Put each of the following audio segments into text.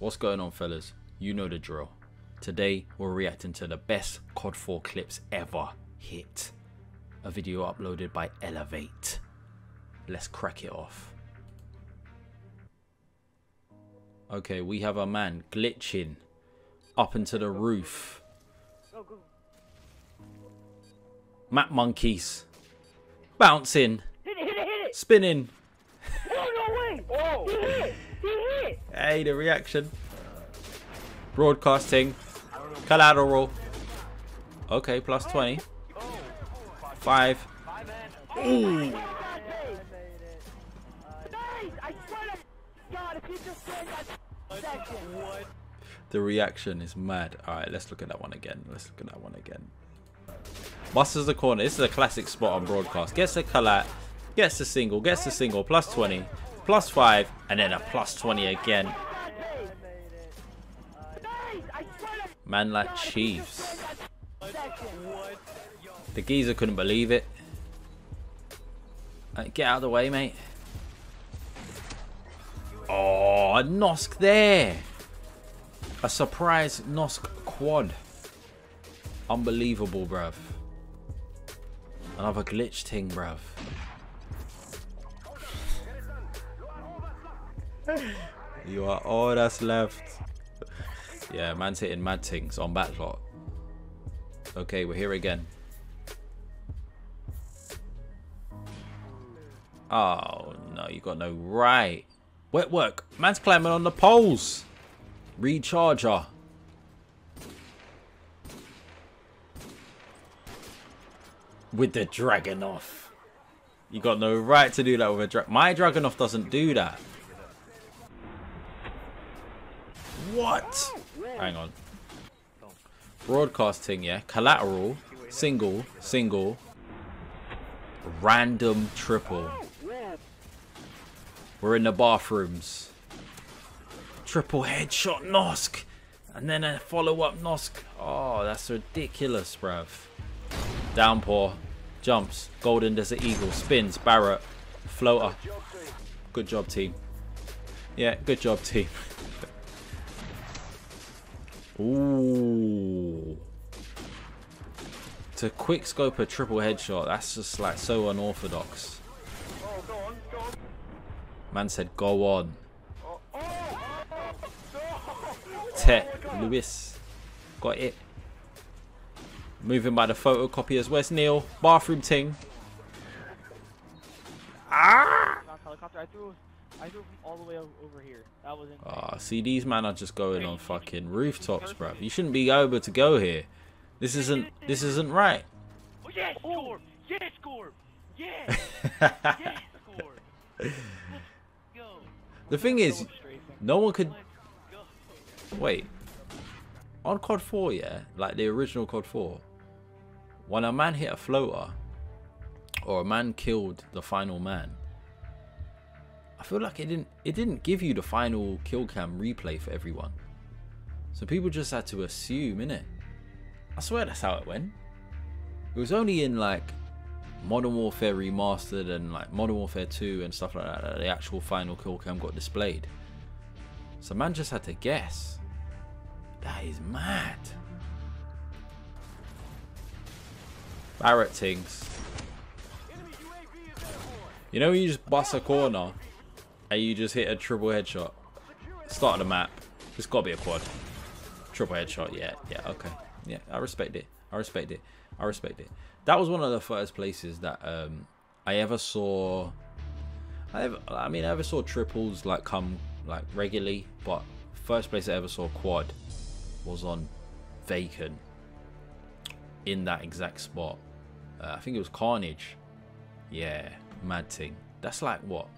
What's going on, fellas? You know the drill. Today we're reacting to the best COD4 clips ever hit, a video uploaded by Elevate. Let's crack it off. Okay, we have a man glitching up into the roof. Map monkeys bouncing, hit it. Spinning. Oh, no way. Whoa. He hit. Hey, the reaction. Broadcasting. Collateral. Okay, plus 20. 5. Ooh. The reaction is mad. Alright, let's look at that one again. Musters the corner. This is a classic spot on broadcast. Gets a collat. Gets the single. Plus 20. Plus 5. And then a plus 20 again. Man like Chiefs. The geezer couldn't believe it. Get out of the way, mate. Oh, a nosk there. A surprise nosk quad. Unbelievable, bruv. Another glitch thing, bruv. You are all that's left. Yeah, man's hitting mad things on backlot. Okay, we're here again. Oh no, you got no right. Wet work. Man's climbing on the poles. Recharger. With the Dragonoff. You got no right to do that with a Dragonoff. My Dragonoff doesn't do that. What? Hang on. Broadcasting, yeah. Collateral. Single. Random triple. We're in the bathrooms. Triple headshot nosk. And then a follow-up nosk. Oh, that's ridiculous, bruv. Downpour. Jumps. Golden Desert Eagle. Spins. Barrett. Floater. Good job, team. Yeah, good job, team. Ooh. To quick scope a triple headshot, that's just like so unorthodox. Man said go on. Tech Lewis. Got it. Moving by the photocopiers. Where's Neil? Bathroom ting. Ah! I threw from all the way over here. That was insane. Ah, see, these man are just going on fucking rooftops, bruv. You shouldn't be able to go here. This isn't right. Oh, yes, score! Yes, score! Yes! Yes, score! The thing is, no one could... Wait. On COD 4, yeah? Like the original COD 4. When a man hit a floater, or a man killed the final man, I feel like it didn't give you the final kill cam replay for everyone. So people just had to assume, innit? I swear that's how it went. It was only in like Modern Warfare Remastered and like Modern Warfare 2 and stuff like that that the actual final kill cam got displayed. So man just had to guess. That is mad. Barrett things. You know when you just bust a corner and you just hit a triple headshot. Start of the map. It's got to be a quad. Triple headshot. Yeah, okay. Yeah, I respect it. That was one of the first places that I ever saw triples like come like regularly, but first place I ever saw quad was on Vacant in that exact spot. I think it was Carnage. Yeah, mad thing. That's like what?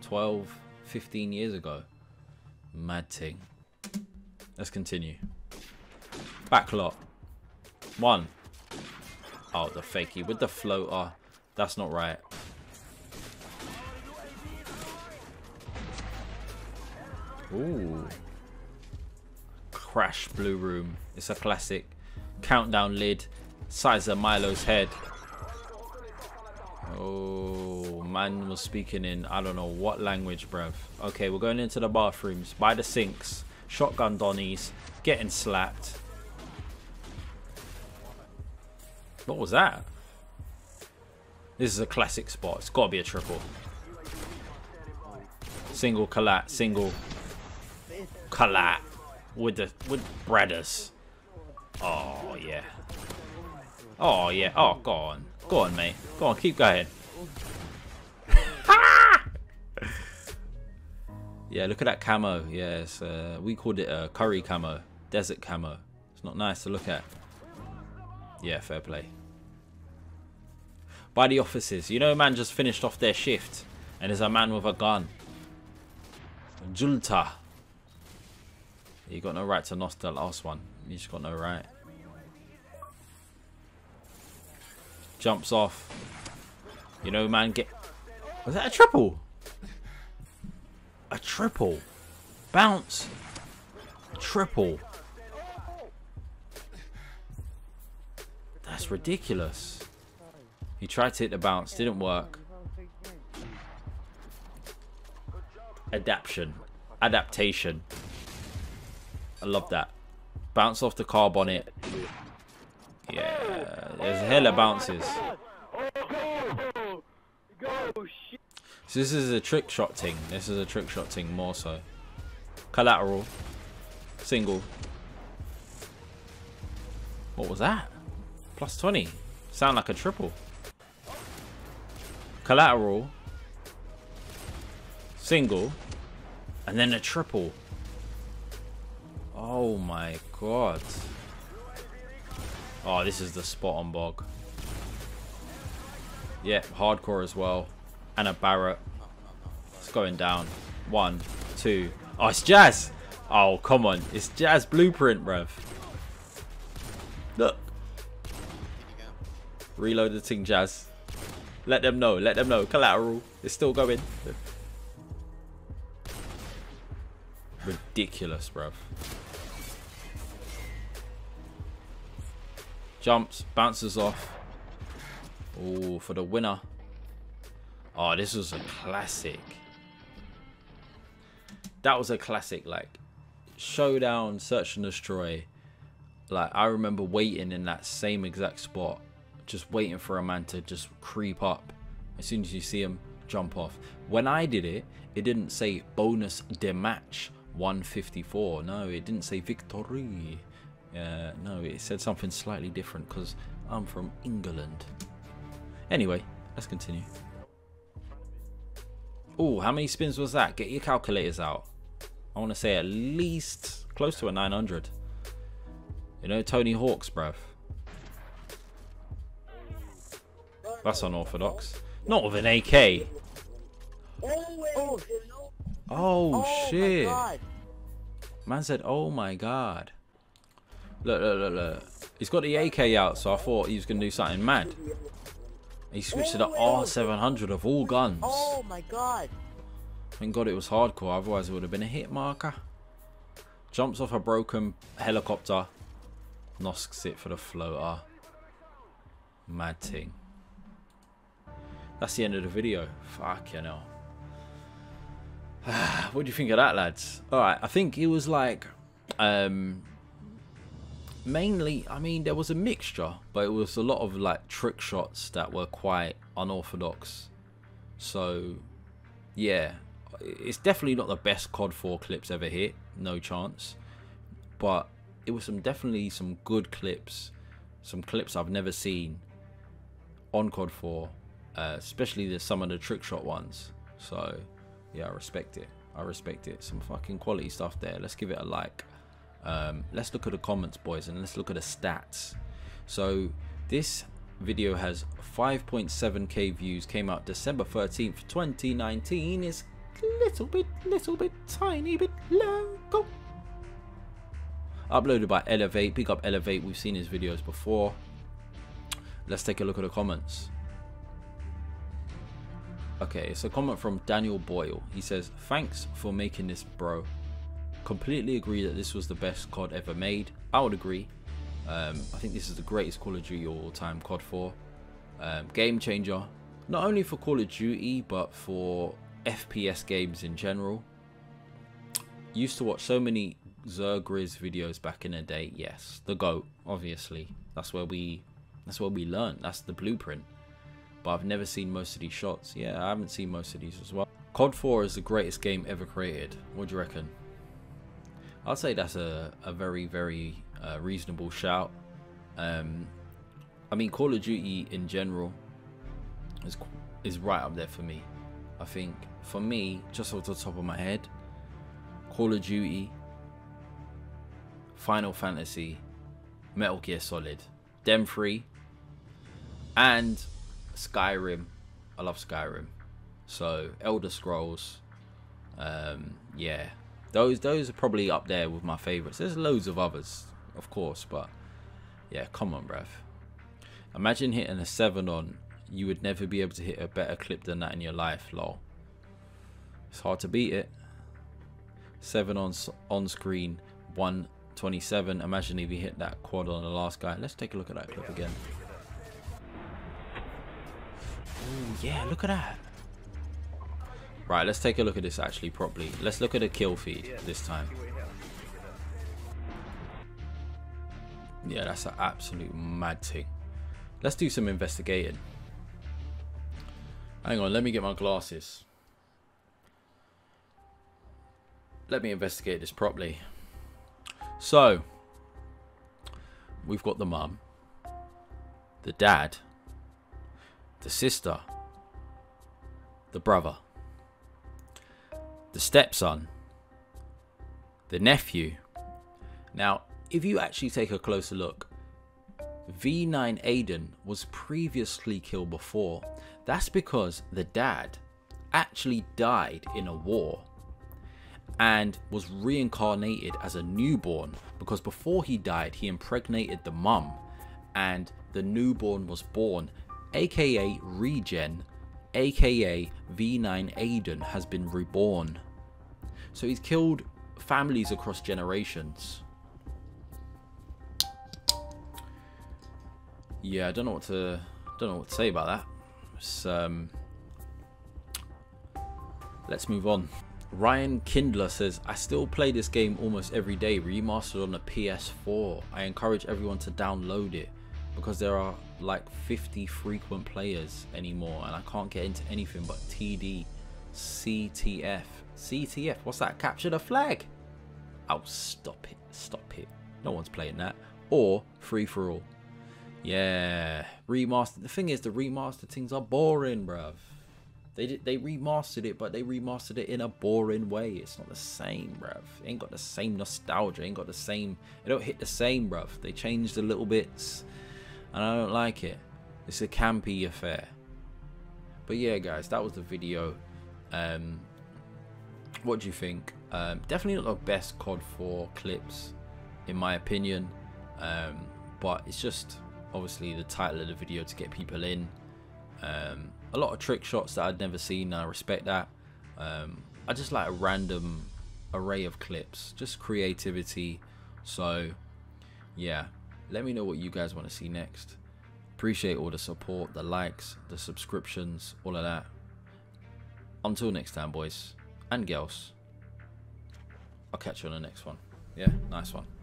12, 15 years ago. Mad thing. Let's continue. Backlot. One. Oh, the fakie with the floater. That's not right. Ooh. Crash blue room. It's a classic. Countdown lid. Size of Milo's head. Oh, man was speaking in I don't know what language, bruv. Okay, we're going into the bathrooms. By the sinks. shotgunned onnies, getting slapped. What was that? This is a classic spot. It's got to be a triple. Single collat, single collat with Bradders. Oh yeah. Oh yeah. Oh, go on. Go on, mate. Go on, keep going. Yeah, look at that camo. Yeah, it's, we called it a curry camo, desert camo. It's not nice to look at. Yeah, fair play. By the offices. You know, man just finished off their shift and there's a man with a gun. Julta. You got no right to not the last one. You just got no right. Jumps off. You know, man, get... Was that a triple? A triple. Bounce. Triple. That's ridiculous. He tried to hit the bounce. Didn't work. Adaption. Adaptation. I love that. Bounce off the car bonnet. Yeah. There's hella bounces. So this is a trick shot thing. This is a trick shot thing more so. Collateral. Single. What was that? Plus 20. Sound like a triple. Collateral. Single. And then a triple. Oh my god. Oh, this is the spot on bog. Yeah, hardcore as well. And a Barrett. It's going down. 1, 2. Oh, it's Jazz. Oh, come on. It's Jazz blueprint, bruv. Look. Reload the thing, Jazz. Let them know. Let them know. Collateral. It's still going. Ridiculous, bruv. Jumps. Bounces off. Oh, for the winner. Oh, this was a classic. That was a classic, like, showdown, search and destroy. Like, I remember waiting in that same exact spot. Just waiting for a man to just creep up. As soon as you see him, jump off. When I did it, it didn't say bonus de match 154. No, it didn't say victory. No, it said something slightly different because I'm from England. Anyway, let's continue. Oh, how many spins was that? Get your calculators out. I want to say at least close to a 900. You know, Tony Hawk's, bruv. That's unorthodox. Not with an AK. Oh, shit. Man said, oh, my God. Look, look, look, look. He's got the AK out, so I thought he was going to do something mad. He switched to the R700 of all guns. Oh, my God. Thank God it was hardcore. Otherwise, it would have been a hit marker. Jumps off a broken helicopter. Nosks it for the floater. Mad thing. That's the end of the video. Fucking hell. What do you think of that, lads? Alright, I think it was like... mainly, I mean, there was a mixture. But it was a lot of, like, trick shots that were quite unorthodox. So, yeah. It's definitely not the best COD 4 clips ever hit. No chance. But it was some definitely some good clips. Some clips I've never seen on COD 4. Especially some of the trick shot ones. So yeah, I respect it. I respect it. Some fucking quality stuff there. Let's give it a like. Let's look at the comments, boys, and let's look at the stats. So this video has 5.7k views. Came out December 13th, 2019. It's little bit, tiny bit low. Go. Uploaded by Elevate. Big up Elevate. We've seen his videos before. Let's take a look at the comments. Okay, it's a comment from Daniel Boyle. He says, thanks for making this, bro. Completely agree that this was the best COD ever made. I would agree. I think this is the greatest Call of Duty all time, COD 4. Game changer, not only for Call of Duty, but for FPS games in general. Used to watch so many Zergriz videos back in the day. Yes, the GOAT, obviously. That's where we learn. That's the blueprint. But I've never seen most of these shots. Yeah, I haven't seen most of these as well. COD 4 is the greatest game ever created. What do you reckon? I'd say that's a very, very reasonable shout. I mean, Call of Duty in general is right up there for me. I think, for me, just off the top of my head, Call of Duty, Final Fantasy, Metal Gear Solid, them three, and Skyrim. I love Skyrim. So Elder Scrolls, yeah, those are probably up there with my favorites. There's loads of others, of course, but yeah, come on, bruv. Imagine hitting a 7 on. You would never be able to hit a better clip than that in your life, lol. It's hard to beat it. 7 on screen, 127. Imagine if he hit that quad on the last guy. Let's take a look at that clip again. Ooh, yeah, look at that. Right, let's take a look at this actually properly. Let's look at a kill feed this time. Yeah, that's an absolute mad thing. Let's do some investigating. Hang on, let me get my glasses. Let me investigate this properly. So, we've got the mum, the dad, the sister, the brother, the stepson, the nephew. Now, if you actually take a closer look, V9 Aiden was previously killed before. That's because the dad actually died in a war and was reincarnated as a newborn, because before he died he impregnated the mum and the newborn was born, aka regen, aka V9 Aiden has been reborn. So he's killed families across generations. Yeah, I don't know what to say about that. Let's move on. Ryan Kindler says, I still play this game almost every day, remastered on the PS4. I encourage everyone to download it because there are like 50 frequent players anymore and I can't get into anything but TD, CTF. CTF, what's that? Capture the flag. Oh, stop it. No one's playing that. Or free for all. Yeah, remastered. The thing is, the remastered things are boring, bruv. They remastered it, but they remastered it in a boring way. It's not the same, bruv. It ain't got the same nostalgia. It ain't got the same. It don't hit the same, bruv. They changed the little bits, and I don't like it. It's a campy affair. But yeah, guys, that was the video. What do you think? Definitely not the best COD 4 clips, in my opinion. But it's just obviously the title of the video to get people in. A lot of trick shots that I'd never seen, and I respect that. I just like a random array of clips, just creativity. So yeah, let me know what you guys want to see next. Appreciate all the support, the likes, the subscriptions, all of that. Until next time, boys and girls, I'll catch you on the next one. Yeah, nice one.